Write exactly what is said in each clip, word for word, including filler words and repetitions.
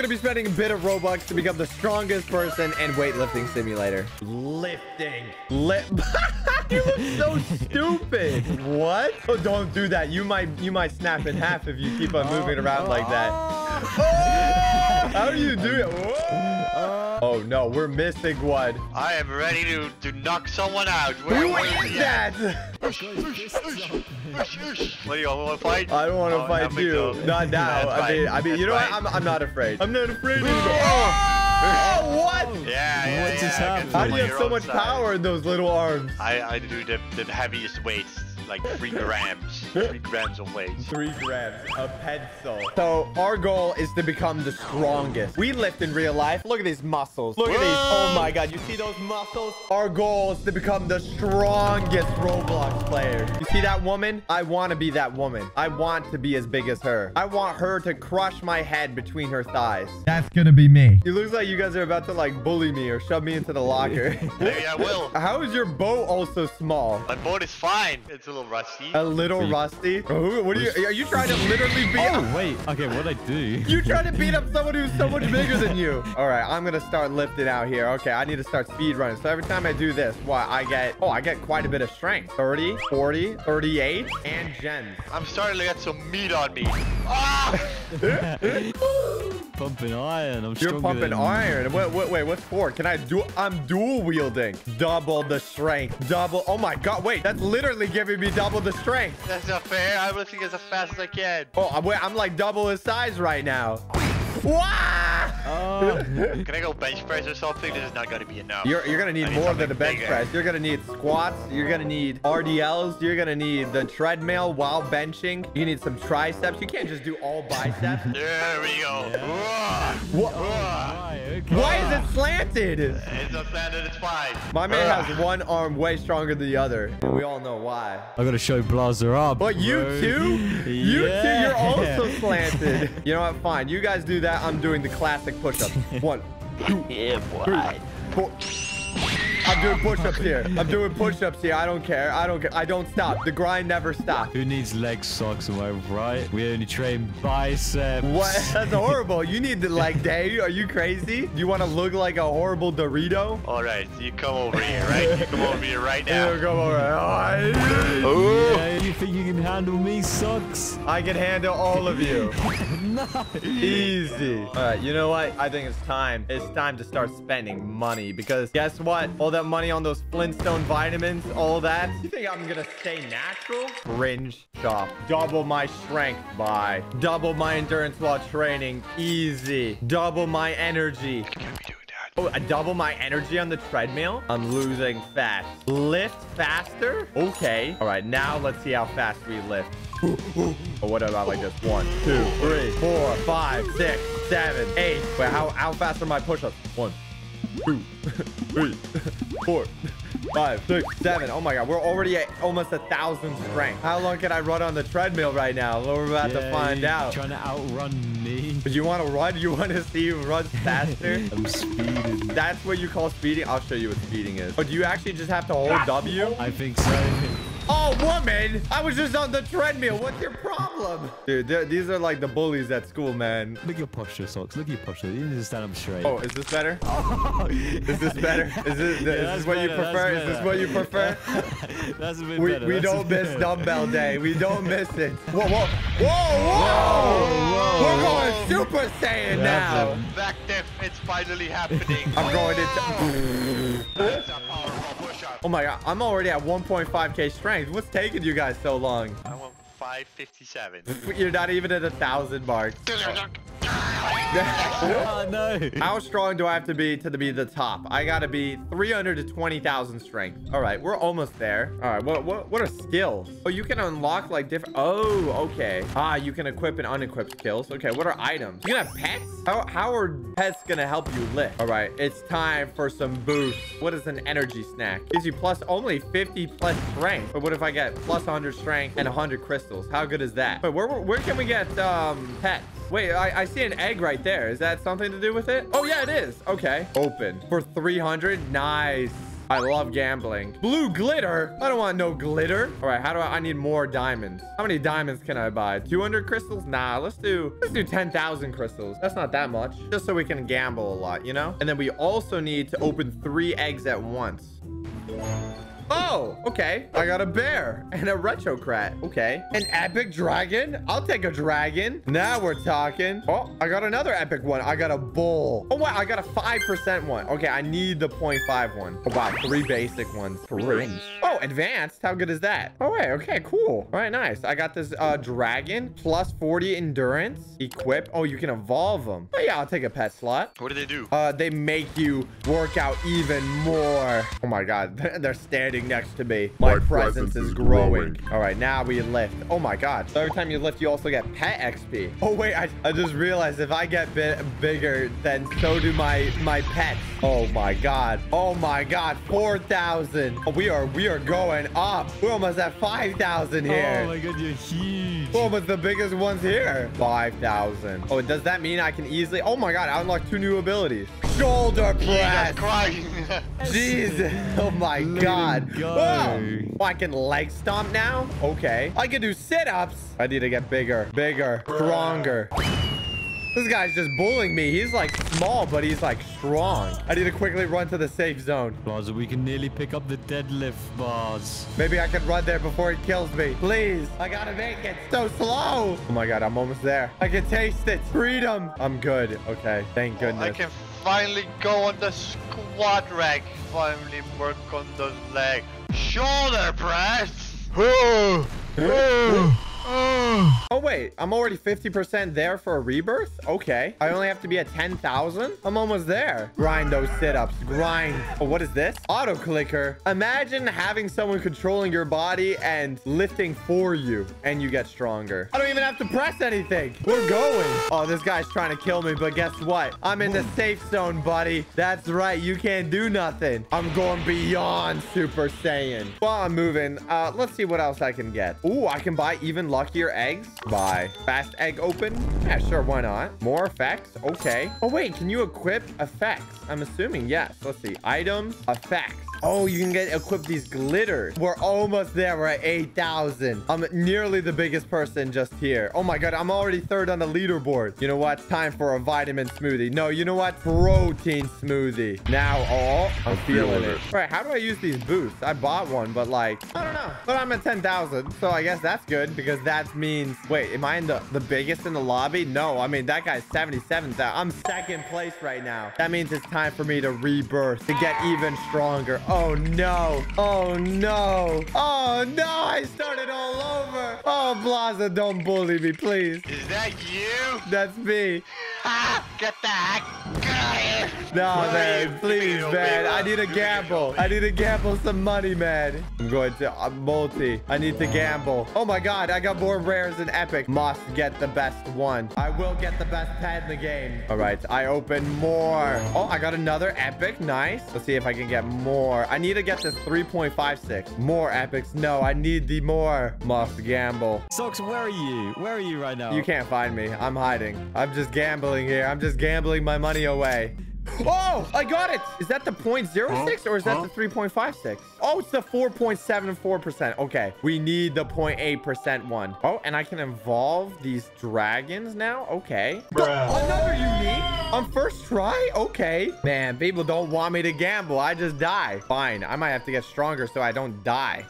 going to be spending a bit of Robux to become the strongest person in weightlifting simulator. Lifting. Lift. You look so stupid. What? Oh, don't do that. You might you might snap in half if you keep on moving oh, around no. like that. Oh! How do you do it? Whoa! Oh, no. We're missing one. I am ready to, to knock someone out. Who is that? What, do you all want to fight? I don't want to oh, fight not you. Not now. I mean, I mean, that's you know fine. what? I'm, I'm not afraid. I'm not afraid anymore. Oh, oh, what? Yeah, yeah, what yeah, just happened? How do you have so much side. power in those little arms? I, I do the, the heaviest weights, like three grams. Three grams of weight. Three grams. A pencil. So our goal is to become the strongest. We lift in real life. Look at these muscles. Look Whoa. at these. Oh my God. You see those muscles? Our goal is to become the strongest Roblox player. You see that woman? I want to be that woman. I want to be as big as her. I want her to crush my head between her thighs. That's going to be me. It looks like you guys are about to like bully me or shove me into the locker. Maybe I will. How is your boat also small? My boat is fine. It's a little rusty. A little rusty. Rusty. Oh, what are you? Are you trying to literally beat oh, up? Wait. Okay, what'd I do? You trying to beat up someone who's so much bigger than you? All right, I'm gonna start lifting out here. Okay, I need to start speed running. So every time I do this, what I get? Oh, I get quite a bit of strength. thirty, forty, thirty-eight, and gems. I'm starting to get some meat on me. Ah! Pumping iron. I'm You're pumping than... iron. Wait, wait, wait. What's for? Can I do? I'm dual wielding. Double the strength. Double. Oh my God. Wait. That's literally giving me double the strength. That's not fair. I'm lifting as fast as I can. Oh, wait. I'm like double his size right now. Oh. Can I go bench press or something? This is not going to be enough. You're, you're going to need, need more than a bench bigger. press. You're going to need squats. You're going to need R D Ls. You're going to need the treadmill while benching. You need some triceps. You can't just do all biceps. There we go. Yeah. What? Oh, my, okay. Why is it slanted? It's not slanted. It's fine. My man uh. has one arm way stronger than the other. We all know why. I got to show Blaza up. But you bro. two? You yeah. two, you're also slanted. You know what? Fine. You guys do that. I'm doing the classic push-up. One, two, yeah, three, four. I'm doing push-ups here. I'm doing push-ups here. I don't care. I don't care. I don't stop. The grind never stops. Who needs leg socks? Am I right? We only train biceps. What? That's horrible. You need the leg day. Are you crazy? You want to look like a horrible Dorito? All right. You come over here, right? You come over here right now. You come over here. Right. Oh. Yeah, you think you can handle me, socks? I can handle all of you. No. Easy. All right. You know what? I think it's time. It's time to start spending money because guess what? All that money on those Flintstone vitamins, all that. You think I'm gonna stay natural? Cringe shop. Double my strength by. Double my endurance while training. Easy. Double my energy. Oh, I double my energy on the treadmill. I'm losing fast. Lift faster? Okay. All right, now let's see how fast we lift. Oh, what about like this? One, two, three, four, five, six, seven, eight. Wait, how, how fast are my push-ups? One, two, three, four, five, six, seven. Oh my God, we're already at almost a thousand strength. How long can I run on the treadmill right now? Well, we're about yeah, to find out. Trying to outrun me. But you want to run? You want to see you run faster? I'm speeding. That's what you call speeding. I'll show you what speeding is. Oh, do you actually just have to hold W? I think so. Oh, woman! I was just on the treadmill. What's your problem? Dude, these are like the bullies at school, man. Look at your posture, Socks. Look at your posture. You need to stand up straight. Oh, is this better? Oh. Is this better? Is this, yeah, is this what better, you prefer? Is this what you prefer? That's a bit we, better. We that's don't miss better. dumbbell day. We don't miss it. Whoa, whoa. Whoa, whoa! whoa, whoa We're going Super Saiyan now. That's effective. It's finally happening. I'm going into... That's a powerful push-up. Oh, my God. I'm already at one point five K strength. What's taking you guys so long? I want five fifty-seven. You're not even at a thousand mark. Oh, no. How strong do I have to be to be the top? I gotta be three hundred to twenty thousand strength. All right, we're almost there. All right, what what what are skills? Oh, you can unlock like different. Oh, okay. Ah, you can equip and unequip skills. Okay, what are items? You can have pets. How how are pets gonna help you lift? All right, it's time for some boost. What is an energy snack? Gives you plus only fifty plus strength. But what if I get plus one hundred strength and one hundred crystals? How good is that? But where where can we get um pets? Wait, I, I see an egg right there. Is that something to do with it? Oh, yeah, it is. Okay. Open for three hundred. Nice. I love gambling. Blue glitter? I don't want no glitter. All right, how do I... I need more diamonds. How many diamonds can I buy? two hundred crystals? Nah, let's do... Let's do ten thousand crystals. That's not that much. Just so we can gamble a lot, you know? And then we also need to open three eggs at once. Oh, okay. I got a bear and a retrocrat. Okay. An epic dragon? I'll take a dragon. Now we're talking. Oh, I got another epic one. I got a bull. Oh, wow. I got a five percent one. Okay, I need the zero point five one. Oh, wow. Three basic ones. Cringe. Oh, advanced. How good is that? Oh, wait. Okay, cool. All right, nice. I got this uh, dragon. Plus forty endurance. Equip. Oh, you can evolve them. Oh, yeah. I'll take a pet slot. What do they do? Uh, They make you work out even more. Oh, my God. They're standing next to me. My, my presence, presence is growing. growing. All right, now we lift. Oh my God. So every time you lift, you also get pet X P. Oh wait, I, I just realized if I get bit bigger, then so do my my pets. Oh my God. Oh my God. four thousand. Oh, we are we are going up. We're almost at five thousand here. Oh my God, you're huge. We're almost the biggest ones here. five thousand. Oh, does that mean I can easily... Oh my God, I unlocked two new abilities. Shoulder press. Jesus. Oh my God. Go. Whoa. Oh, I can leg stomp now? Okay. I can do sit-ups. I need to get bigger, bigger, stronger. This guy's just bullying me. He's like small, but he's like strong. I need to quickly run to the safe zone. Blaza, we can nearly pick up the deadlift bars. Maybe I can run there before he kills me. Please. I gotta make it. So slow. Oh my God, I'm almost there. I can taste it. Freedom. I'm good. Okay. Thank goodness. I can finally go on the squat rack. Finally work on those legs. Shoulder press. Oh, wait. I'm already fifty percent there for a rebirth? Okay. I only have to be at ten thousand? I'm almost there. Grind those sit-ups. Grind. Oh, what is this? Auto-clicker. Imagine having someone controlling your body and lifting for you, and you get stronger. I don't even have to press anything. We're going. Oh, this guy's trying to kill me, but guess what? I'm in the safe zone, buddy. That's right. You can't do nothing. I'm going beyond Super Saiyan. While I'm moving, uh, let's see what else I can get. Ooh, I can buy even luckier eggs. Buy fast egg open. Yeah, sure, why not? More effects. Okay. Oh wait, can you equip effects? I'm assuming yes. Let's see. Items, effects. Oh, you can get equipped these glitters. We're almost there. We're at eight thousand. I'm nearly the biggest person just here. Oh my God, I'm already third on the leaderboard. You know what? Time for a vitamin smoothie. No, you know what? Protein smoothie. Now, oh, I'm feeling it. All right, how do I use these boosts? I bought one, but like, I don't know. But I'm at ten thousand, so I guess that's good because that means... Wait, am I in the, the biggest in the lobby? No, I mean, that guy's seventy-seven thousand. I'm second place right now. That means it's time for me to rebirth, to get even stronger. Oh, no. Oh, no. Oh, no. I started all over. Oh, Blaza, don't bully me, please. Is that you? That's me. Ah, get the heck out of here. No, man. Please, man. I need a gamble. I need to gamble some money, man. I'm going to uh, multi. I need to gamble. Oh, my God. I got more rares than epic. Must get the best one. I will get the best pet in the game. All right. I open more. Oh, I got another epic. Nice. Let's see if I can get more. I need to get this three point five six. More epics. No, I need the more. Must gamble. Socks, where are you? Where are you right now? You can't find me. I'm hiding. I'm just gambling here. I'm just gambling my money away. Oh, I got it. Is that the zero point zero six or is that the three point five six? Oh, it's the four point seven four percent. Okay, we need the zero point eight percent one. Oh, and I can evolve these dragons now. Okay. Bruh. Another unique on first try. Okay. Man, people don't want me to gamble. I just die. Fine. I might have to get stronger so I don't die.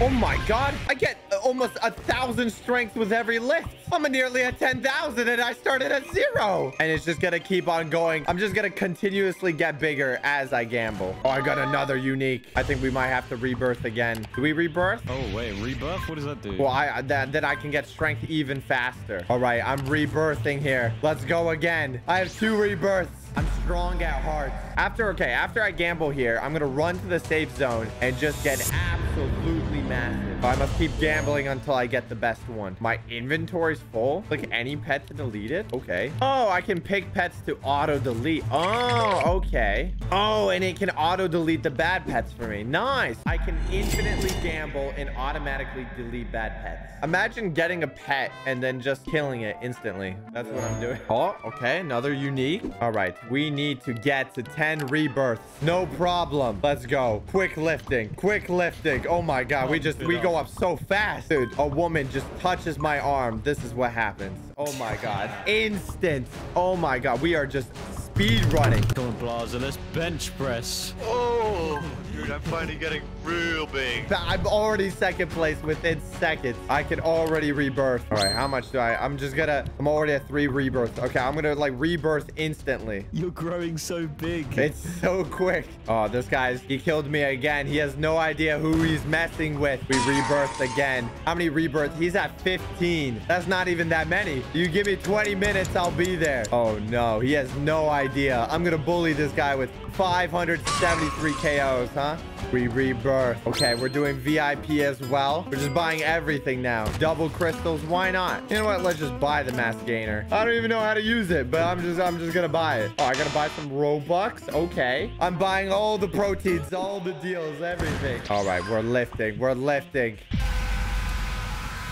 Oh my God. I get almost a thousand strength with every lift. I'm nearly at ten thousand and I started at zero. And it's just going to keep on going. I'm just going to continuously get bigger as I gamble. Oh, I got another unique. I think we might have to rebirth again. Do we rebirth? Oh, wait. Rebirth? What does that do? Well, I, that, that I can get strength even faster. All right. I'm rebirthing here. Let's go again. I have two rebirths. I'm strong at heart. After, okay, after I gamble here, I'm going to run to the safe zone and just get absolutely massive. I must keep gambling until I get the best one. My inventory's full. Click any pet to delete it. Okay. Oh, I can pick pets to auto delete. Oh, okay. Oh, and it can auto delete the bad pets for me. Nice. I can infinitely gamble and automatically delete bad pets. Imagine getting a pet and then just killing it instantly. That's what I'm doing. Oh, okay. Another unique. All right. We need to get to ten rebirths. No problem. Let's go. Quick lifting. Quick lifting. Oh my God. We just, we go up so fast. Dude, a woman just touches my arm. This is what happens. Oh my God. Instant. Oh my God. We are just speed running. Come on, Blaza. Let's bench press. Oh, dude. I'm finally getting real big. I'm already second place within seconds. I can already rebirth. All right. How much do I? I'm just gonna, I'm already at three rebirths. Okay. I'm gonna like rebirth instantly. You're growing so big. It's so quick. Oh, this guy's, he killed me again. He has no idea who he's messing with. We rebirthed again. How many rebirths? He's at fifteen. That's not even that many. You give me twenty minutes, I'll be there. Oh no, he has no idea. I'm gonna bully this guy with five hundred seventy-three K Os, huh? We rebirth. Okay, we're doing V I P as well. We're just buying everything now. Double crystals, why not? You know what? Let's just buy the mass gainer. I don't even know how to use it, but I'm just I'm just gonna buy it. Oh, I gotta buy some Robux. Okay. I'm buying all the proteins, all the deals, everything. All right, we're lifting. We're lifting.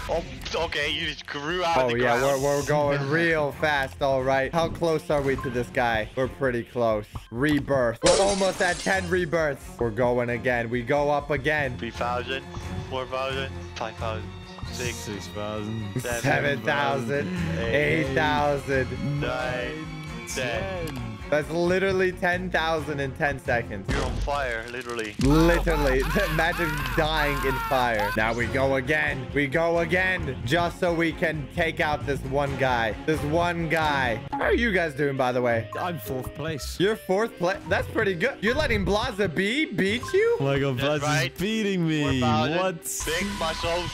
Oh, okay, you just grew out of the ground. Oh, yeah, we're, we're going real fast, all right. How close are we to this guy? We're pretty close. Rebirth. We're almost at ten rebirths. We're going again. We go up again. three thousand, four thousand, five thousand. Six, six thousand, seven thousand, eight thousand, nine, ten. That's literally ten thousand in ten seconds. You're on fire, literally. Literally. Imagine dying in fire. Now we go again. We go again. Just so we can take out this one guy. This one guy. How are you guys doing, by the way? I'm fourth place. You're fourth place? That's pretty good. You're letting Blaza B beat you? Oh my God, Blaza's right. beating me. What? Big muscles.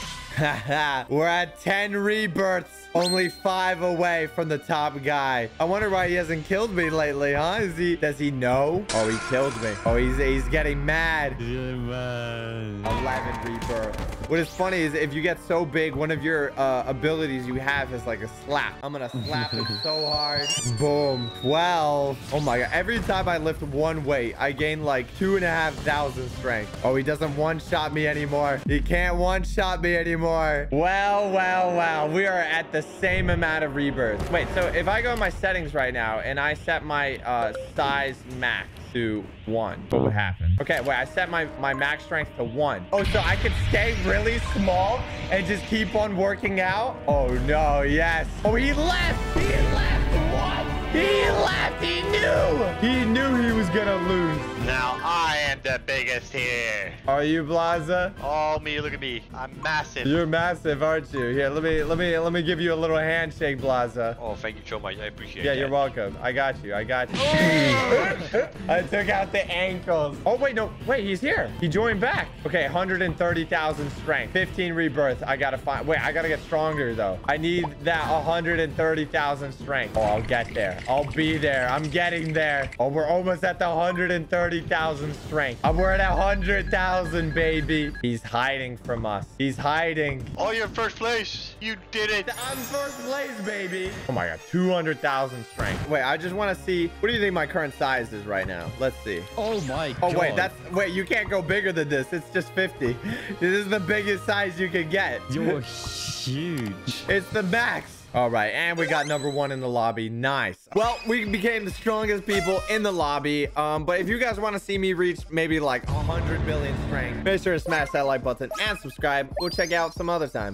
We're at ten rebirths. Only five away from the top guy. I wonder why he hasn't killed me lately, huh? Is he? Does he know? Oh, he killed me. Oh, he's he's getting mad. Yeah, man. eleven rebirth. What is funny is if you get so big, one of your uh, abilities you have is like a slap. I'm gonna slap him so hard. Boom. twelve. Oh my God. Every time I lift one weight, I gain like two and a half thousand strength. Oh, he doesn't one-shot me anymore. He can't one-shot me anymore. Well, well, well. We are at the same amount of rebirth. Wait, so if I go in my settings right now and I set my uh size max to one, what would happen? Okay, wait, I set my my max strength to one. Oh, so I could stay really small and just keep on working out. Oh no. Yes. Oh, he left. He left. What? He left. He knew. He knew he was gonna lose. Now I am the biggest here. Are you, Blaza? Oh, me. Look at me. I'm massive. You're massive, aren't you? Here, let me, let me, let me give you a little handshake, Blaza. Oh, thank you so much. I appreciate it. Yeah, that. You're welcome. I got you. I got you. I took out the ankles. Oh wait, no, wait. He's here. He joined back. Okay, one hundred thirty thousand strength, fifteen rebirth. I gotta find. Wait, I gotta get stronger though. I need that one hundred thirty thousand strength. Oh, I'll get there. I'll be there. I'm getting there. Oh, we're almost at the one hundred thirty thousand strength. I'm we're at one hundred thousand, baby. He's hiding from us. He's hiding. Oh, you're first place. You did it. I'm first place, baby. Oh my God, two hundred thousand strength. Wait, I just want to see. What do you think my current size is right now? Let's see. Oh my God. Oh wait, that's wait. You can't go bigger than this. It's just fifty. This is the biggest size you can get. You're huge. It's the max. All right, and we got number one in the lobby. Nice. Well, we became the strongest people in the lobby. Um, but if you guys want to see me reach maybe like one hundred million strength, make sure to smash that like button and subscribe. We'll check out some other time.